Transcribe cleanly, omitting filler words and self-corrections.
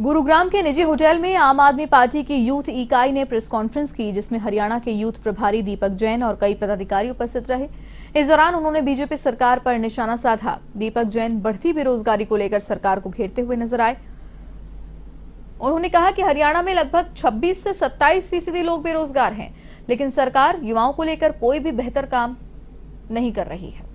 गुरुग्राम के निजी होटल में आम आदमी पार्टी की यूथ इकाई ने प्रेस कॉन्फ्रेंस की, जिसमें हरियाणा के यूथ प्रभारी दीपक जैन और कई पदाधिकारी उपस्थित रहे। इस दौरान उन्होंने बीजेपी सरकार पर निशाना साधा। दीपक जैन बढ़ती बेरोजगारी को लेकर सरकार को घेरते हुए नजर आए। उन्होंने कहा कि हरियाणा में लगभग 26 से 27% लोग बेरोजगार हैं, लेकिन सरकार युवाओं को लेकर कोई भी बेहतर काम नहीं कर रही है।